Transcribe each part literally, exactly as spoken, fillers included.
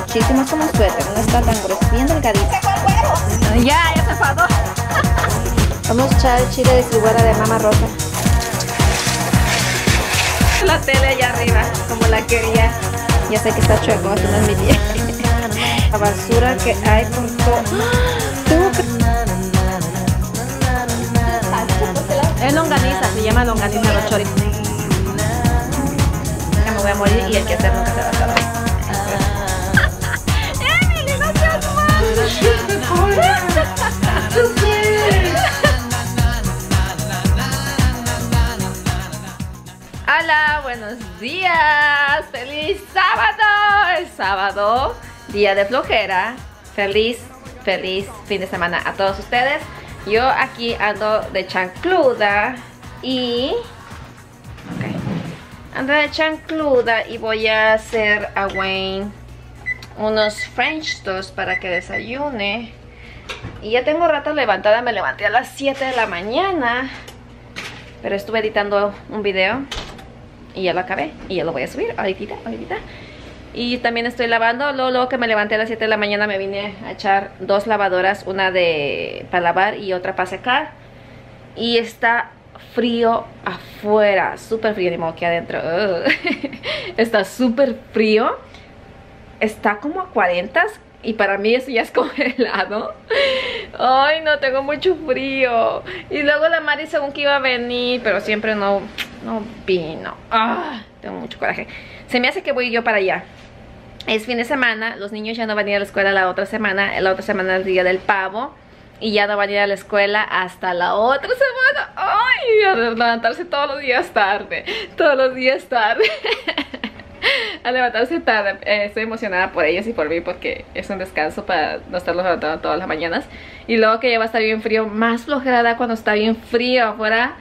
Muchísimo, es como un suéter, no está tan grueso, bien delgadita. Ya, ya se enfadó. Vamos a echar el chile de figura de Mama Rosa. La tele allá arriba, como la quería. Ya sé que está chueco, no es mi tía. La basura que hay por todo. Es longaniza, se llama longaniza los chorizos. Me voy a morir y el que hacer lo que se va a hacer. Hola, buenos días, feliz sábado, el sábado, día de flojera, feliz, feliz fin de semana a todos ustedes. Yo aquí ando de chancluda y... Okay. Ando de chancluda y voy a hacer a Wayne unos french toast para que desayune. Y ya tengo rato levantada, me levanté a las siete de la mañana, pero estuve editando un video y ya lo acabé y ya lo voy a subir ahorita, ahorita. Y también estoy lavando, luego, luego que me levanté a las siete de la mañana me vine a echar dos lavadoras, una de para lavar y otra para secar. Y está frío afuera, súper frío, ni modo que adentro. Uh. Está súper frío. Está como a cuarenta y para mí eso ya es congelado. Ay, no, tengo mucho frío. Y luego la Mari según que iba a venir, pero siempre no, no vino. Ah, tengo mucho coraje. Se me hace que voy yo para allá. Es fin de semana, los niños ya no van a ir a la escuela la otra semana. La otra semana es el día del pavo. Y ya no van a ir a la escuela hasta la otra semana. Ay, a levantarse todos los días tarde. Todos los días tarde. A levantarse tarde, eh, estoy emocionada por ellos y por mí porque es un descanso para no estarlos levantando todas las mañanas. Y luego que ya va a estar bien frío, más flojera da cuando está bien frío afuera.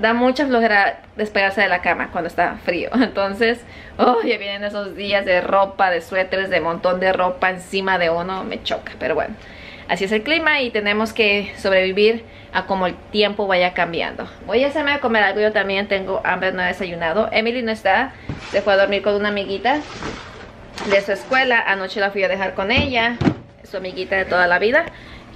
Da mucha flojera despegarse de la cama cuando está frío. Entonces, oh, ya vienen esos días de ropa, de suéteres, de montón de ropa encima de uno, me choca. Pero bueno, así es el clima y tenemos que sobrevivir a como el tiempo vaya cambiando. Voy a hacerme a comer algo, yo también tengo hambre, no he desayunado. Emily no está, se fue a dormir con una amiguita de su escuela. Anoche la fui a dejar con ella, su amiguita de toda la vida.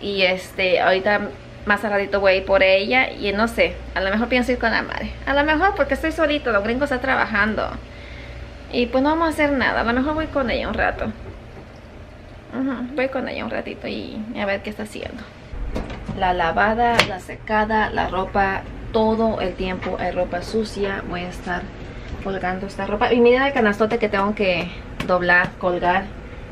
Y este, ahorita más al ratito voy a ir por ella y no sé, a lo mejor pienso ir con la madre. A lo mejor porque estoy solito, los gringos están trabajando. Y pues no vamos a hacer nada, a lo mejor voy con ella un rato. Uh-huh. Voy con ella un ratito y a ver qué está haciendo. La lavada, la secada, la ropa, todo el tiempo hay ropa sucia. Voy a estar colgando esta ropa. Y miren el canastote que tengo que doblar, colgar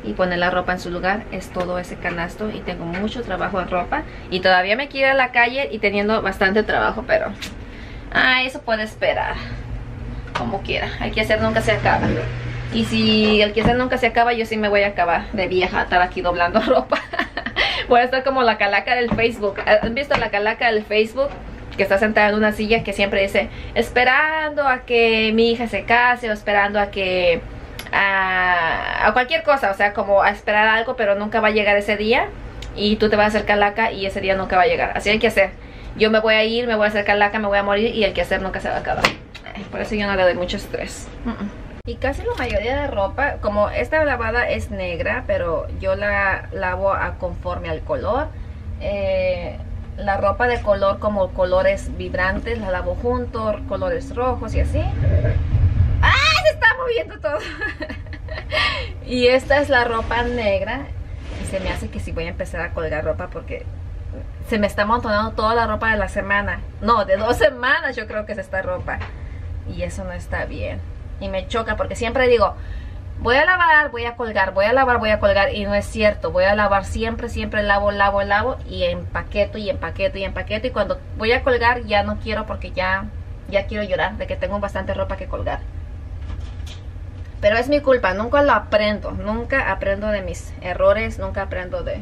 y poner la ropa en su lugar. Es todo ese canasto y tengo mucho trabajo en ropa. Y todavía me quiero ir a la calle y teniendo bastante trabajo, pero... Ah, eso puede esperar. Como quiera. El quehacer nunca se acaba. Y si el quehacer nunca se acaba, yo sí me voy a acabar de vieja, estar aquí doblando ropa. Voy a estar como la calaca del Facebook. ¿Han visto la calaca del Facebook? Que está sentada en una silla que siempre dice, esperando a que mi hija se case o esperando a que... A, a cualquier cosa, o sea, como a esperar algo, pero nunca va a llegar ese día. Y tú te vas a hacer calaca y ese día nunca va a llegar. Así hay que hacer. Yo me voy a ir, me voy a hacer calaca, me voy a morir y el quehacer nunca se va a acabar. Ay, por eso yo no le doy mucho estrés. Uh-uh. Y casi la mayoría de ropa, como esta lavada es negra, pero yo la lavo a conforme al color. Eh, la ropa de color, como colores vibrantes, la lavo juntos, colores rojos y así. ¡Ah! Se está moviendo todo. Y esta es la ropa negra. Y se me hace que sí voy a empezar a colgar ropa porque se me está amontonando toda la ropa de la semana. No, de dos semanas yo creo que es esta ropa. Y eso no está bien. Y me choca porque siempre digo, voy a lavar, voy a colgar, voy a lavar, voy a colgar. Y no es cierto, voy a lavar siempre, siempre lavo, lavo, lavo. Y empaqueto, y empaqueto, y empaqueto. Y cuando voy a colgar ya no quiero porque ya, ya quiero llorar de que tengo bastante ropa que colgar. Pero es mi culpa, nunca lo aprendo. Nunca aprendo de mis errores, nunca aprendo de,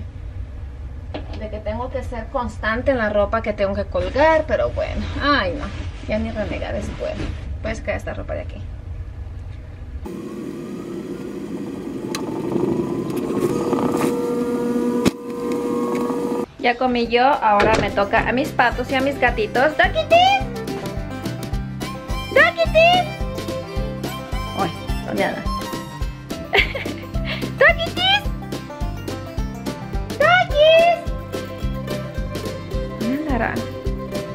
de que tengo que ser constante en la ropa que tengo que colgar. Pero bueno, ay no, ya ni renegar es bueno. Puedes caer esta ropa de aquí. Ya comí yo, ahora me toca a mis patos y a mis gatitos. ¡Ducky Tip! ¡Ducky Tip! んじゃないタキチスタキスÁndara.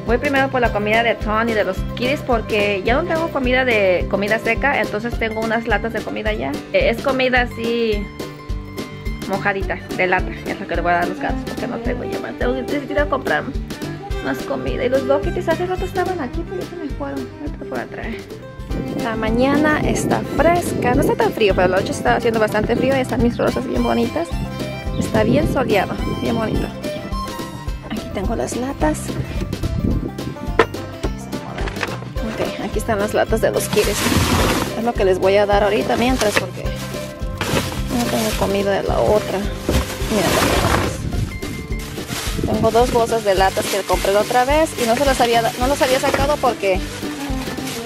Voy primero por la comida de Ton y de los Kitties porque ya no tengo comida de comida seca, entonces tengo unas latas de comida ya. Es comida así mojadita, de lata, es lo que le voy a dar a los gatos porque no tengo ya más. Tengo que ir a comprar más comida. Y los Kitties hace rato estaban aquí, pero ya se me fueron. Ahorita voy a traer. La mañana está fresca, no está tan frío, pero la noche está haciendo bastante frío y están mis rosas bien bonitas. Está bien soleado, bien bonito. Aquí tengo las latas. Ok, aquí están las latas de los Kitties. Es lo que les voy a dar ahorita mientras porque no tengo comida de la otra. Mira, tengo dos bolsas de latas que compré la otra vez y no se las había, no las había sacado porque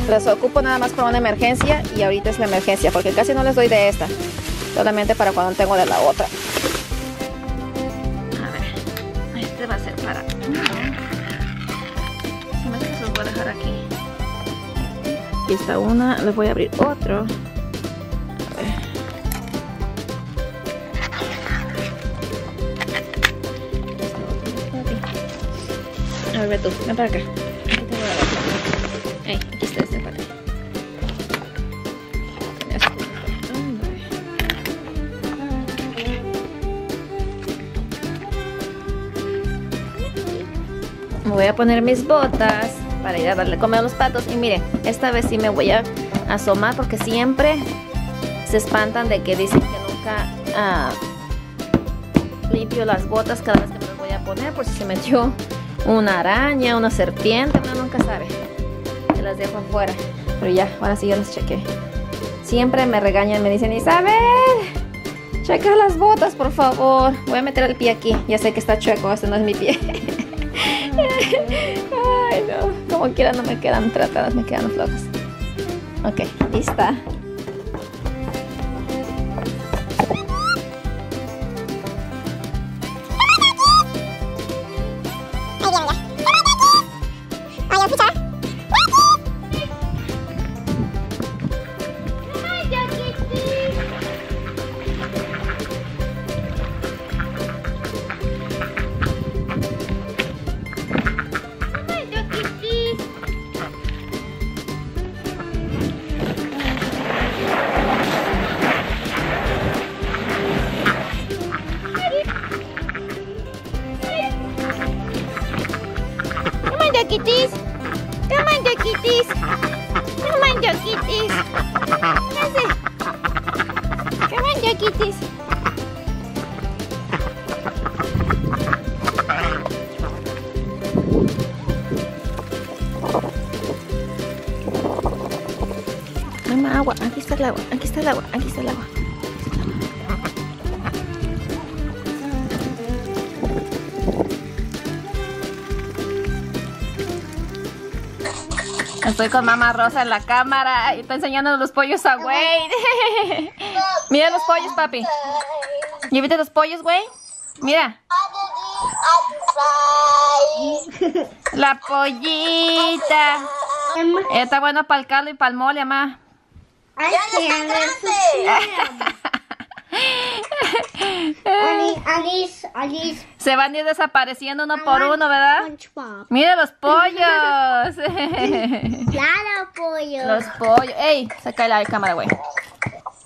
las ocupo nada más para una emergencia y ahorita es la emergencia porque casi no les doy de esta, solamente para cuando tengo de la otra. A ver, este va a ser para... Se me hace que se los voy a dejar aquí. Aquí está una, les voy a abrir otro. A ver. A ver, ve tú, ven para acá. Hey, aquí está este patrón. Me voy a poner mis botas para ir a darle comer a los patos. Y miren, esta vez sí me voy a asomar porque siempre se espantan de que dicen que nunca uh, limpio las botas cada vez que me las voy a poner. Por si se metió una araña, una serpiente, uno nunca sabe. Las dejo afuera, pero ya, ahora sí yo las chequé. Siempre me regañan, me dicen, Isabel, checa las botas, por favor. Voy a meter el pie aquí, ya sé que está chueco, este no es mi pie. Ay, no, como quiera no me quedan tratadas, me quedan flojas. Ok, lista. Kitties, come on, the kitties, come on, the kitties, come on, the kitties. Mamá, agua, aquí está el agua, aquí está el agua, aquí está el agua. Estoy con mamá Rosa en la cámara y está enseñando los pollos a Wayne. Mira los pollos, papi. ¿Ya viste los pollos, Wayne? Mira. La pollita. Está bueno para el caldo y para el mole, mamá. Se van a ir desapareciendo uno por uno, ¿verdad? Mira los pollos. Claro, pollos. Los pollos. ¡Ey! Saca la cámara, güey.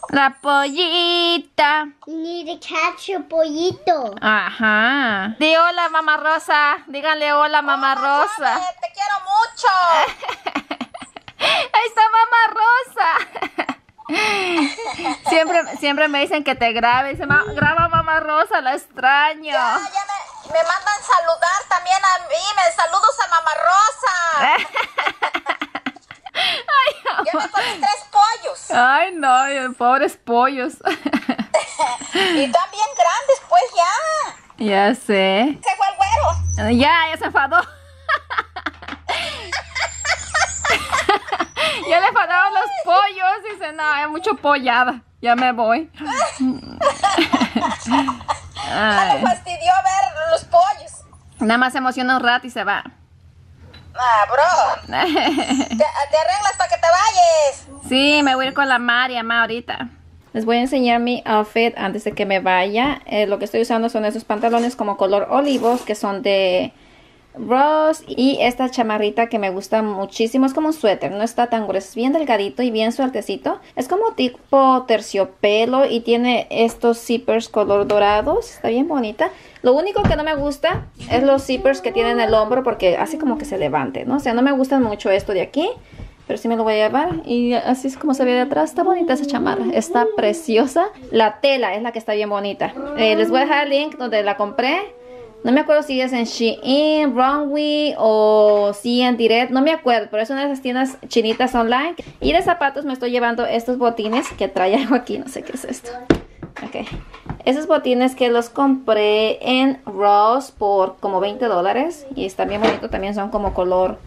La pollita. Need to catch your pollito. Ajá. Di hola, mamá Rosa. Díganle hola, mamá hola, Rosa. Mami, te quiero mucho. Ahí está mamá Rosa. Siempre, siempre me dicen que te grabe. Dice, Ma, graba mamá Rosa, la extraño. Ya, ya me, me mandan saludar también a mí. Me saludos a mamá Rosa. Ay, mamá. Ya me ponen tres pollos. Ay, no, pobres pollos. Y tan bien grandes, pues ya. Ya sé. Se fue el güero. Ya, ya se enfadó. Ya le enfadaron los pollos, dice, no, es mucho pollada, ya me voy. Ya me fastidió ver los pollos. Nada más se emociona un rato y se va. Ah, bro. te, te arreglas para que te vayas. Sí, me voy a ir con la María, ma, ahorita. Les voy a enseñar mi outfit antes de que me vaya. Eh, lo que estoy usando son esos pantalones como color olivos que son de Ross. Y esta chamarrita que me gusta muchísimo. Es como un suéter, no está tan grueso. Es bien delgadito y bien sueltecito. Es como tipo terciopelo y tiene estos zippers color dorados. Está bien bonita. Lo único que no me gusta es los zippers que tienen el hombro porque hace como que se levante, ¿no? O sea, no me gustan mucho esto de aquí. Pero sí me lo voy a llevar. Y así es como se ve de atrás. Está bonita esa chamarra. Está preciosa. La tela es la que está bien bonita. Eh, les voy a dejar el link donde la compré. No me acuerdo si es en Shein, Runway o C N Direct. No me acuerdo. Pero es una de esas tiendas chinitas online. Y de zapatos me estoy llevando estos botines que trae algo aquí. No sé qué es esto. Ok. Esos botines que los compré en Ross por como veinte dólares. Y están bien bonitos. También son como color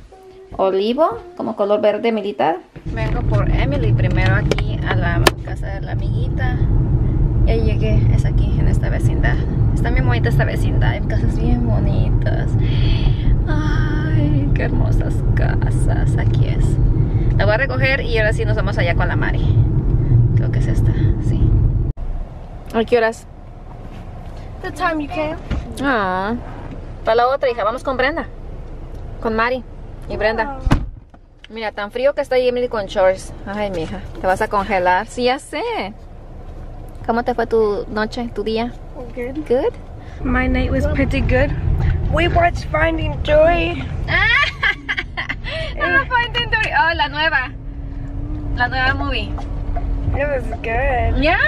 olivo, como color verde militar. Vengo por Emily primero aquí a la casa de la amiguita. Ya llegué, es aquí en esta vecindad. Está bien bonita esta vecindad, hay casas bien bonitas. Ay, qué hermosas casas, aquí es. La voy a recoger y ahora sí nos vamos allá con la Mari. Creo que es esta, sí. ¿A qué horas? The time you came. Ah, para la otra hija, vamos con Brenda. Con Mari. Y Brenda, mira, tan frío que está Emily con shorts. Ay, mija, te vas a congelar. Sí, ya sé. ¿Cómo te fue tu noche, tu día? Good. Good. My night was pretty good. We watched Finding Dory. Ah, eh. Finding Dory. Oh, la nueva. La nueva movie. It was good. Yeah.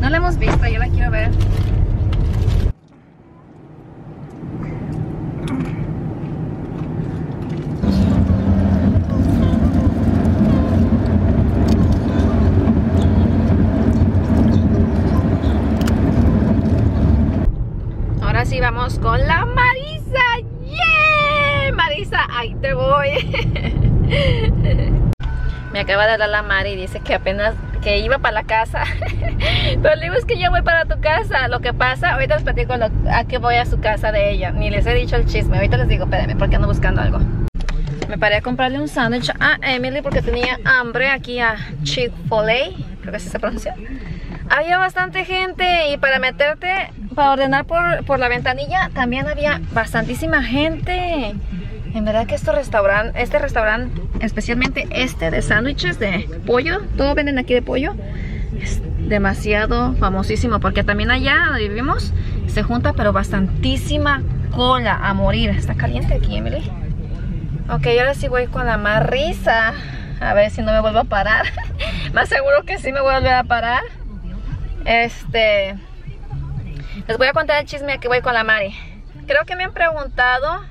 No la hemos visto, yo la quiero ver. Así vamos con la Marisa. ¡Yeah! Marisa, ahí te voy. Me acaba de hablar la Mari y dice que apenas que iba para la casa. Pero le digo, es que yo voy para tu casa. Lo que pasa, ahorita les platico lo, a que voy a su casa de ella. Ni les he dicho el chisme. Ahorita les digo, espérame, porque ando buscando algo. Me paré a comprarle un sándwich a Emily porque tenía hambre aquí a Chick-fil-A. Creo que así se pronuncia. Había bastante gente y para meterte, para ordenar por, por la ventanilla, también había bastantísima gente. En verdad que este restaurante, este restaurante, especialmente este de sándwiches de pollo, todo venden aquí de pollo, es demasiado famosísimo. Porque también allá donde vivimos se junta, pero bastantísima cola a morir. Está caliente aquí, Emily. Ok, ahora sí voy con la Marisa. A ver si no me vuelvo a parar. Más seguro que sí me voy a volver a parar. Este, les voy a contar el chisme que voy con la Mari. Creo que me han preguntado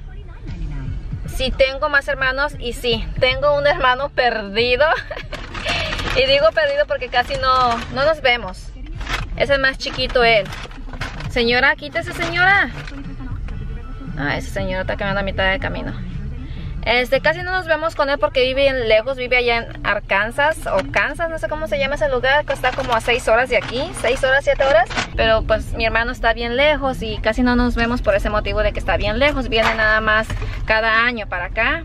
si tengo más hermanos. Y sí, tengo un hermano perdido. Y digo perdido porque casi no, no nos vemos. Es el más chiquito él. Señora, quítese señora. Ah, esa señora está quedando a mitad del camino. Este, casi no nos vemos con él porque vive en lejos, vive allá en Arkansas o Kansas, no sé cómo se llama ese lugar, que está como a seis horas de aquí, seis horas, siete horas. Pero pues mi hermano está bien lejos y casi no nos vemos por ese motivo de que está bien lejos. Viene nada más cada año para acá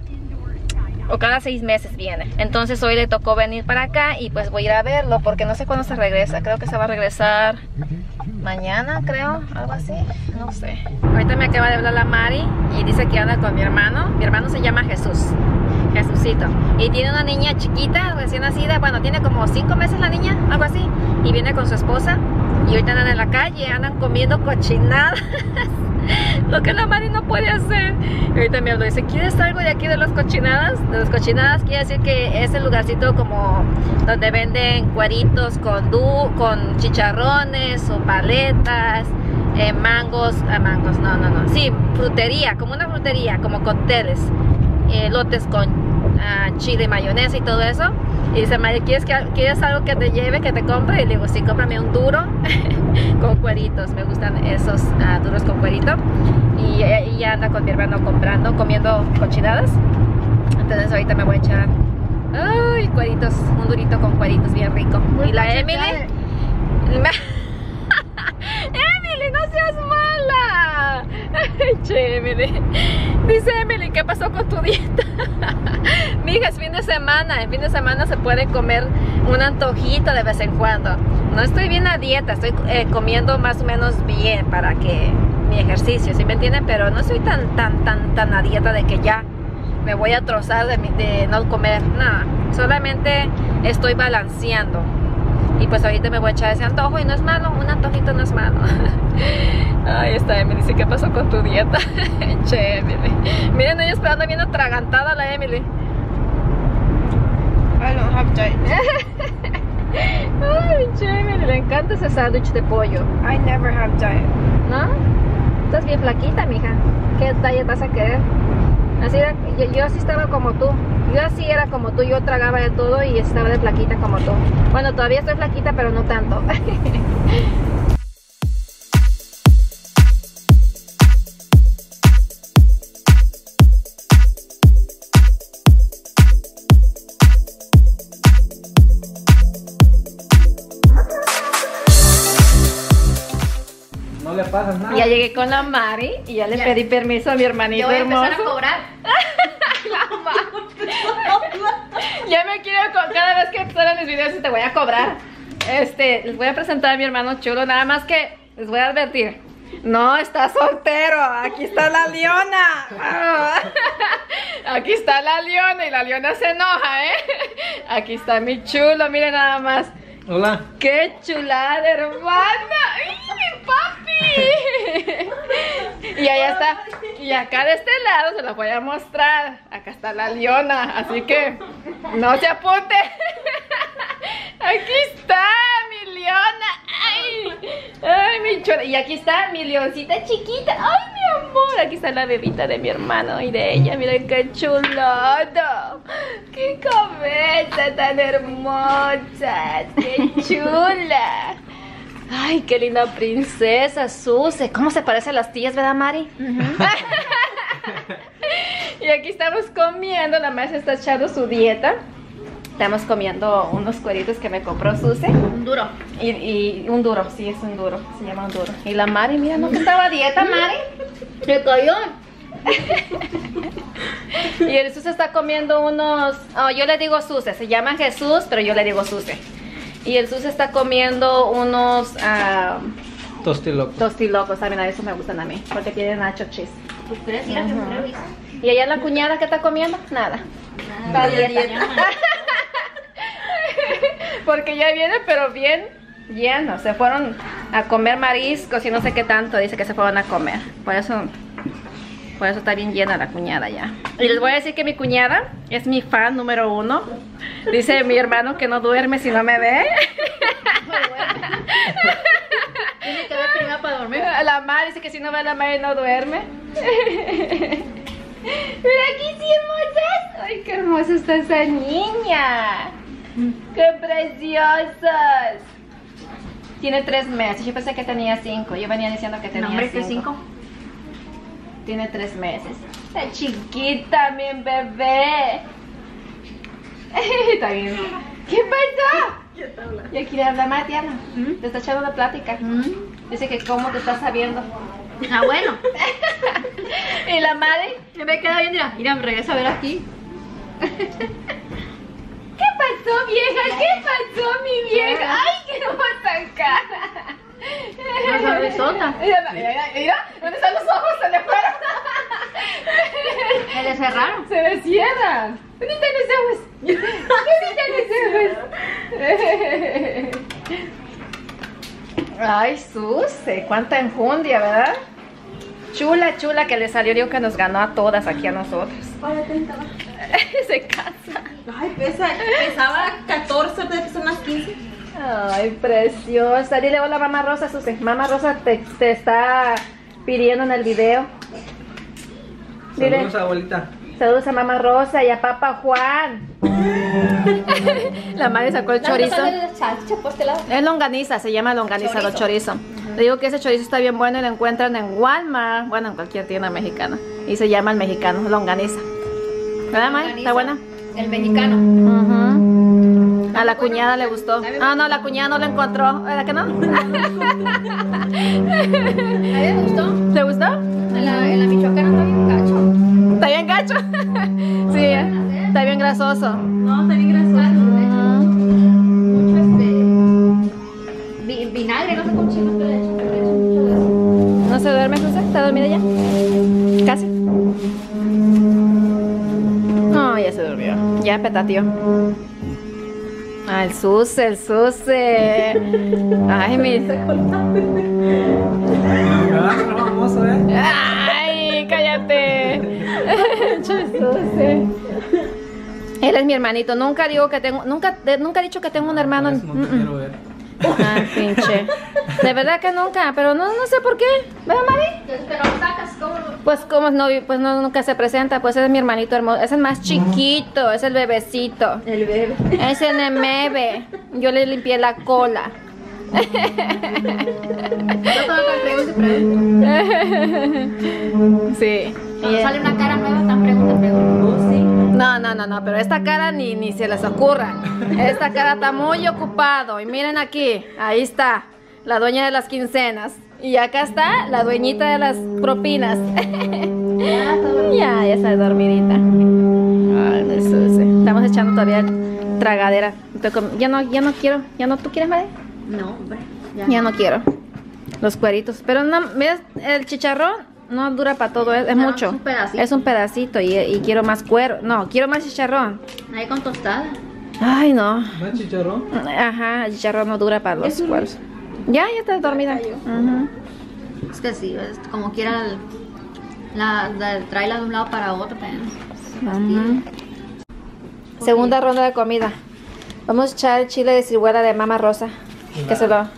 o cada seis meses viene. Entonces hoy le tocó venir para acá y pues voy a ir a verlo porque no sé cuándo se regresa. Creo que se va a regresar mañana, creo, algo así, no sé. Ahorita me acaba de hablar la Mari y dice que anda con mi hermano. Mi hermano se llama Jesús, Jesucito. Y tiene una niña chiquita, recién nacida, bueno, tiene como cinco meses la niña, algo así. Y viene con su esposa y ahorita andan en la calle, andan comiendo cochinadas. Lo que la Mari no puede hacer. Y ahorita me habló, dice, ¿quieres algo de aquí de las cochinadas? De las cochinadas quiere decir que es el lugarcito como donde venden cueritos con, du con chicharrones o paletas, eh, mangos, ah, mangos, no, no, no. Sí, frutería, como una frutería, como cócteles, eh, lotes con ah, chile, mayonesa y todo eso. Y dice, Mari, ¿quieres, que, ¿quieres algo que te lleve, que te compre? Y le digo, sí, cómprame un duro con cueritos. Me gustan esos uh, duros con cuerito. Y ella anda con mi hermano comprando, comiendo cochinadas. Entonces ahorita me voy a echar, ay, cueritos, un durito con cueritos, bien rico. Y la Emily, Emily, no seas mala. H M D. Dice Emily, ¿qué pasó con tu dieta? Mija, es fin de semana. En fin de semana se puede comer un antojito de vez en cuando. No estoy bien a dieta, estoy eh, comiendo más o menos bien para que mi ejercicio, ¿sí me entienden? Pero no soy tan, tan, tan, tan a dieta de que ya me voy a trozar de, de no comer nada. Solamente estoy balanceando. Y pues ahorita me voy a echar ese antojo y no es malo, un antojito no es malo. Ahí está Emily, dice, ¿qué pasó con tu dieta? Che, Emily. Miren, ella esperando bien atragantada la Emily. I don't have time. Ay, che, Emily, le encanta ese sándwich de pollo. I never have time. ¿No? Estás bien flaquita, mija. ¿Qué dieta vas a querer? Así era, yo, yo así estaba como tú. Yo así era como tú, yo tragaba de todo y estaba de flaquita como tú. Bueno, todavía estoy flaquita, pero no tanto. No le pasa nada. Ya llegué con la Mari y ya le ya. pedí permiso a mi hermanito hermoso. Yo voy a empezar a cobrar. Ya me quiero, cada vez que suelen mis videos te voy a cobrar. Este, les voy a presentar a mi hermano chulo, nada más que les voy a advertir. No, está soltero, aquí está la leona. Aquí está la leona y la leona se enoja, ¿eh? Aquí está mi chulo, miren nada más. Hola. ¡Qué chulada, hermana! ¡Ay, mi papi! Y allá está. Y acá de este lado se los voy a mostrar. Acá está la leona, así que no se apunte. Aquí está mi leona. ¡Ay! ¡Ay, mi chula! Y aquí está mi leoncita chiquita. ¡Ay, mi amor! Aquí está la bebita de mi hermano y de ella. Miren qué chuloto. ¡Qué cabeza tan hermosa! ¡Qué chula! ¡Ay, qué linda princesa, Suze! ¿Cómo se parecen las tías, verdad, Mari? Uh-huh. Y aquí estamos comiendo. La maestra está echando su dieta. Estamos comiendo unos cueritos que me compró Suze. Un duro. Y, y un duro, sí, es un duro. Se llama un duro. Y la Mari, mira, ¿no que estaba a dieta, Mari? ¡Se cayó! Y el Suze está comiendo unos... Oh, yo le digo Suze. Se llama Jesús, pero yo le digo Suze. Y el Suze está comiendo unos... Uh, tostilocos. Tostilocos, ¿saben? A eso me gustan a mí. Porque tienen nacho cheese. ¿Tú crees? Mira, uh-huh. ¿Y allá la cuñada qué está comiendo? Nada. Nada. Está dieta. Porque ya viene, pero bien lleno. Se fueron a comer mariscos y no sé qué tanto. Dice que se fueron a comer. Por eso, por eso está bien llena la cuñada ya. Y les voy a decir que mi cuñada es mi fan número uno. Dice mi hermano que no duerme si no me ve. Tiene que ver primero para dormir. La madre dice que si no ve a la madre no duerme. Mira aquí sí, hermosas. Ay, qué hermosa está esa niña. ¡Qué preciosas! Tiene tres meses, yo pensé que tenía cinco. Yo venía diciendo que tenía cinco. ¿Nombre cinco? Tiene tres meses. Está chiquita, mi bebé. Está bien. ¿Qué pasó? Yo quiero hablar más, Diana. ¿Mm? Te está echando la plática. ¿Mm? Dice que cómo te estás sabiendo. Ah, bueno. ¿Y la madre? Me queda bien, mira. Mira, me regresa a ver aquí. ¿Qué pasó, vieja? ¿Qué pasó, mi vieja? ¡Ay, qué hermosa cara! ¡Una cabezota! Mira, mira, mira, ¿dónde están los ojos? ¡Se le fueron! ¡Se le cerraron! ¡Se le cierran! ¿Dónde están los ojos? ¿Dónde están los ojos? ¡Ay, Suze! ¡Cuánta enjundia, ¿verdad? Chula, chula, que le salió, digo que nos ganó a todas aquí a nosotros. Se casa. Ay, pesa, pesaba catorce, pesa más quince. Ay, preciosa. Dile hola, mamá Rosa, Suze. Mamá Rosa te, te está pidiendo en el video. Dile. Saludos, abuelita. Saludos a mamá Rosa y a papá Juan. La madre sacó el chorizo. Es longaniza, se llama longaniza, chorizo. Los chorizos. Le digo que ese chorizo está bien bueno y lo encuentran en Walmart. Bueno, en cualquier tienda mexicana. Y se llama el mexicano, longaniza. ¿Verdad, May? ¿Está buena? El mexicano. Uh-huh. A la cuñada le gustó. Ah, no, la cuñada no lo encontró. ¿Verdad que no? ¿A ella le gustó? ¿Te gustó? en la, en la michoacana está bien gacho. ¿Está bien gacho? Sí, está bien grasoso. No, está bien grasoso. Mucho este... vinagre, no sé cómo chingados te lo he hecho, pero le he hecho mucho de eso. ¿No se duerme, José? ¿Está dormida ya? Casi. No, ya se durmió. Ya petateó. Ah, el Suse, el Suse. Ay, mi. Ay, cállate. Suse. Él es mi hermanito. Nunca digo que tengo, nunca, de, nunca he dicho que tengo un hermano. No, no quiero ver. Ah, pinche. De verdad que nunca, pero no, no sé por qué. ¿Verdad, Mari? Pero sacas como. Pues como no, pues no, nunca se presenta, pues es mi hermanito hermoso, es el más chiquito, es el bebecito. El bebé. Es el bebé. Yo le limpié la cola. Yo todo lo pregunto. Sí. Cuando sale una cara nueva, tan pregunta, pregunta. Sí. No, no, no, no, pero esta cara ni, ni se les ocurra. Esta cara está muy ocupado. Y miren aquí, ahí está, la dueña de las quincenas. Y acá está la dueñita de las propinas. Ya, ya, ya está dormidita. Ay, no sé. Estamos echando todavía tragadera. Ya no, ya no quiero. ¿Ya no tú quieres, madre? No, hombre. Ya. ya no quiero. Los cueritos. Pero no, ¿ves? El chicharrón no dura para todo, es, es no, mucho. Es un pedacito. Es un pedacito y, y quiero más cuero. No, quiero más chicharrón. Ahí con tostada. Ay, no. ¿Más chicharrón? Ajá, el chicharrón no dura para los cueros. Ya, ya estás dormida. Uh-huh. Es que sí, es como quiera el, la, la, traerla de un lado para otro. Uh-huh. Segunda ronda de comida. Vamos a echar el chile de ciruela de Mama Rosa. La, que se lo,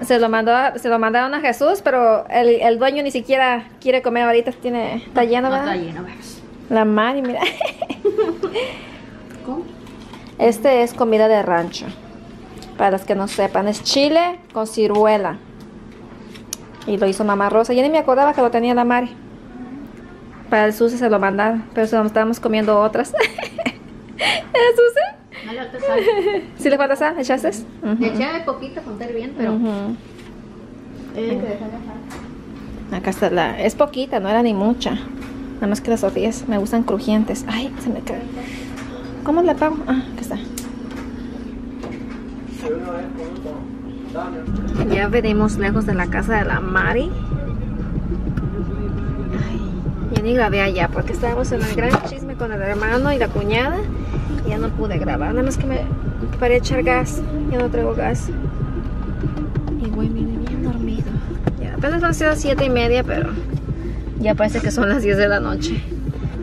se lo, mandó, se lo mandaron a Jesús, pero el, el dueño ni siquiera quiere comer ahorita. Tiene, está lleno, ¿verdad? No, está lleno, ¿ves? La Mari, mira. ¿Cómo? Este es comida de rancho. Para los que no sepan, es chile con ciruela. Y lo hizo Mamá Rosa. Yo ni me acordaba que lo tenía la Mari. Para el Susi se lo mandaron, pero se lo estábamos comiendo otras. ¿Susi? No le falta sal. ¿Sí le falta sal? ¿Echaste? Uh -huh. Eché poquito con estar bien, pero... Uh -huh. eh, eh. Acá está la... Es poquita, no era ni mucha. Nada más que las tortillas me gustan crujientes. Ay, se me cae. ¿Cómo la pago? Ah, acá está. Ya venimos lejos de la casa de la Mari. Ay, ya ni grabé allá porque estábamos en el gran chisme con el hermano y la cuñada. Y ya no pude grabar, nada más que me paré echar gas. Ya no traigo gas. Y güey, miren, bien dormido. Ya apenas han sido las siete y media, pero ya parece que son las diez de la noche.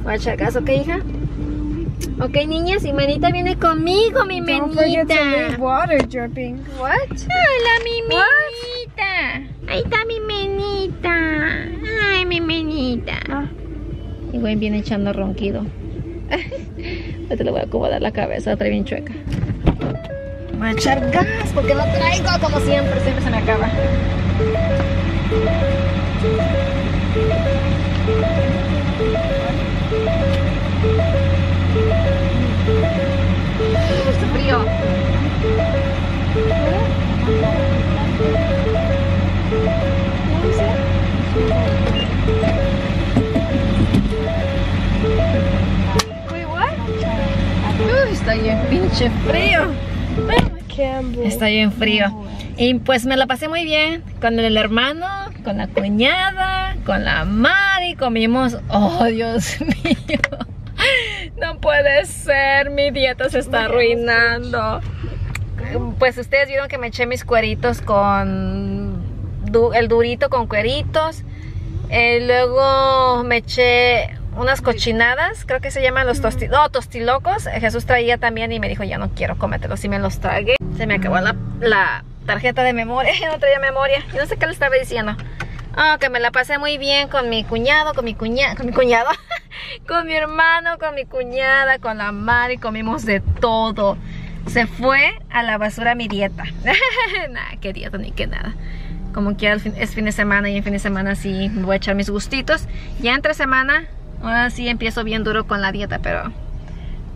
Voy a echar gas, ¿ok, hija? Ok, niñas, y Menita viene conmigo, mi Menita. Don't forget to leave water dripping. What? Hola, mi Menita. Ahí está mi Menita. Ay, mi Menita. Ah. Y güey viene echando ronquido. Ahorita le voy a acomodar la cabeza, trae bien chueca. Voy a echar gas porque no traigo, como siempre, siempre se me acaba. Está bien pinche frío. Está bien frío. Y pues me la pasé muy bien con el hermano, con la cuñada, con la Mari. Comimos. Oh, Dios mío. No puede ser. Mi dieta se está arruinando. Pues ustedes vieron que me eché mis cueritos con... El durito con cueritos. Eh, luego me eché... unas cochinadas, creo que se llaman los tosti no, tostilocos. Jesús traía también y me dijo, ya no quiero cómetelos, y me los tragué. Se me acabó la, la tarjeta de memoria, no traía memoria. Yo no sé qué le estaba diciendo. Oh, que me la pasé muy bien con mi cuñado, con mi cuñada, con mi cuñado, con mi hermano, con mi cuñada, con la Mari, comimos de todo. Se fue a la basura mi dieta. Nah, qué dieta ni qué nada. Como quiera, es fin de semana y en fin de semana sí voy a echar mis gustitos. Ya entre semana... Ahora sí empiezo bien duro con la dieta, pero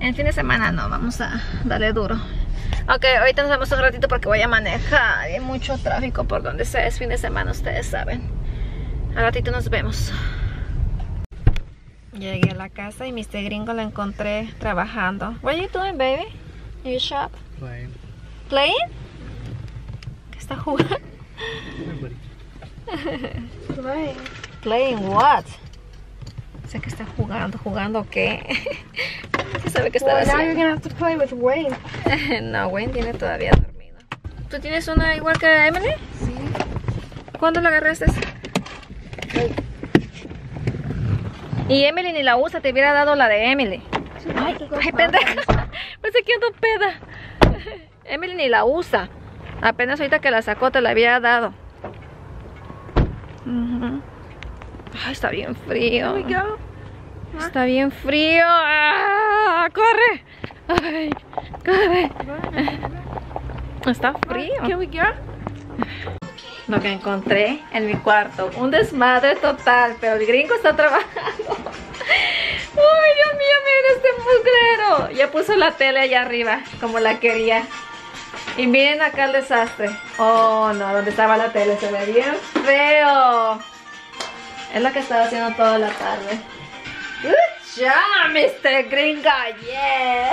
en fin de semana no, vamos a darle duro. Ok, ahorita nos vemos un ratito porque voy a manejar. Hay mucho tráfico por donde sea, es fin de semana, ustedes saben. Al ratito nos vemos. Llegué a la casa y mister Gringo la encontré trabajando. What are you doing, baby? In your shop? Playing. Playing? ¿Qué está jugando? Playing. Playing what? Sé que está jugando, jugando qué. Se sabe que está well, haciendo. Now you're gonna have to play with Wayne. No, Wayne tiene todavía dormido. ¿Tú tienes una igual que Emily? Sí. ¿Cuándo la agarraste? Hey. Y Emily ni la usa, te hubiera dado la de Emily. Sí, ay, ay pendeja. Pensé que ando peda. Emily ni la usa. Apenas ahorita que la sacó te la había dado. Uh-huh. Ay, está bien frío. Oh, está bien frío. Ah, corre. Ay, corre. Está frío. Can we go? Lo que encontré en mi cuarto, un desmadre total, pero el Gringo está trabajando. Ay, Dios mío, miren este mugrero. Ya puso la tele allá arriba, como la quería. Y miren acá el desastre. Oh, no, donde estaba la tele se ve bien feo. Es lo que estaba haciendo toda la tarde. Good job, mister Gringo, yeah.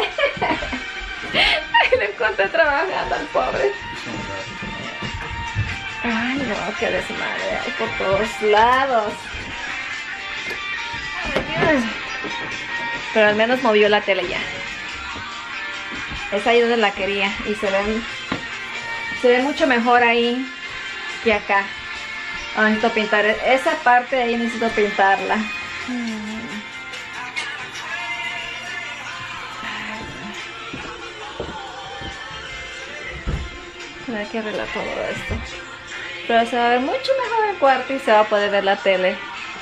Ay, lo encontré trabajando al pobre. Ay, no, qué desmadre hay por todos lados. Pero al menos movió la tele ya. Es ahí donde la quería y se ven, se ve mucho mejor ahí que acá. Ah, necesito pintar esa parte de ahí, necesito pintarla. Hay que arreglar todo esto. Pero se va a ver mucho mejor el cuarto y se va a poder ver la tele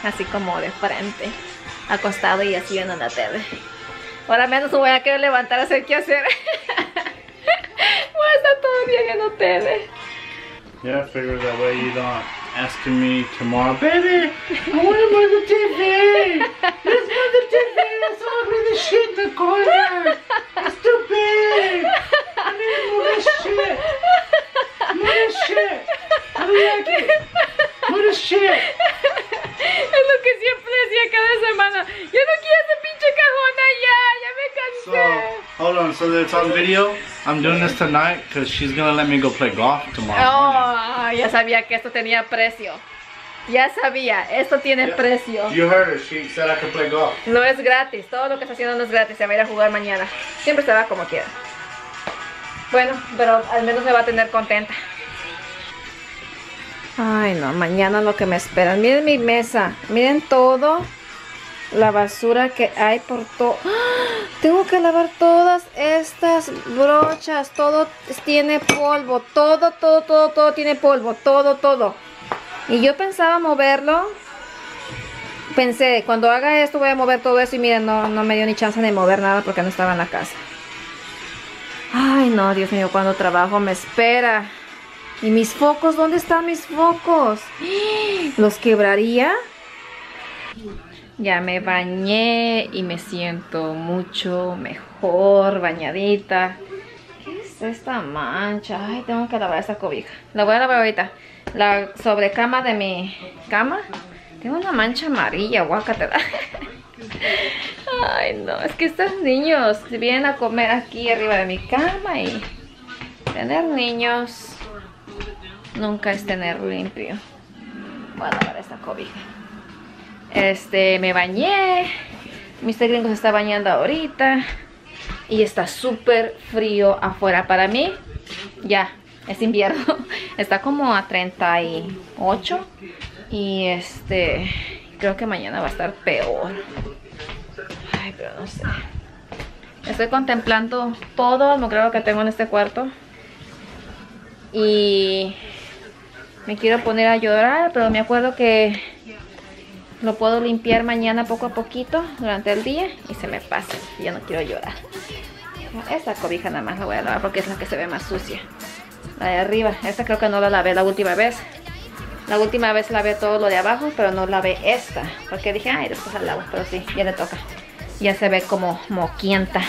así como de frente, acostado y así viendo la tele. Ahora menos voy a querer levantar a hacer qué hacer. Voy a estar todo bien viendo tele. Yeah, I figured that way you don't ask me tomorrow, baby. I want to move the T V. Let's move the T V. It's all really shit in the corner. It's too big. I need to move this shit. Move this shit. I don't like it. Move this shit. Es lo que siempre decía cada semana. Yo no quiero ese pinche cajón allá. Ya me cansé. So, hold on. So that it's on video. I'm doing this tonight because she's gonna let me go play golf tomorrow. Oh, ya sabía que esto tenía precio. Ya sabía, esto tiene yeah, precio. You heard her. She said I could play golf. No es gratis. Todo lo que está haciendo no es gratis. Se va a ir a jugar mañana. Siempre se va como quiera. Bueno, pero al menos me va a tener contenta. Ay, no, mañana lo que me esperan. Miren mi mesa. Miren todo. La basura que hay por todo. ¡Ah! Tengo que lavar todas estas brochas. Todo tiene polvo. Todo, todo, todo, todo tiene polvo. Todo, todo. Y yo pensaba moverlo. Pensé, cuando haga esto voy a mover todo eso. Y miren, no, no me dio ni chance de mover nada porque no estaba en la casa. Ay, no, Dios mío, cuando trabajo me espera. ¿Y mis focos? ¿Dónde están mis focos? ¿Los quebraría? Ya me bañé y me siento mucho mejor bañadita. ¿Qué es esta mancha? Ay, tengo que lavar esta cobija. La voy a lavar ahorita. La sobrecama de mi cama. Tengo una mancha amarilla, guácatela. Ay, no, es que estos niños vienen a comer aquí arriba de mi cama y tener niños nunca es tener limpio. Voy a lavar esta cobija. Este, me bañé. mister Gringo se está bañando ahorita. Y está súper frío afuera para mí. Ya, es invierno. Está como a treinta y ocho. Y este, creo que mañana va a estar peor. Ay, pero no sé. Estoy contemplando todo el mugrero que tengo en este cuarto. Y me quiero poner a llorar, pero me acuerdo que lo puedo limpiar mañana poco a poquito durante el día y se me pasa. Yo no quiero llorar. Esta cobija nada más la voy a lavar porque es la que se ve más sucia. La de arriba. Esta creo que no la lavé la última vez. La última vez lavé todo lo de abajo, pero no lavé esta. Porque dije, ay, después la lavo. Pero sí, ya le toca. Ya se ve como moquienta.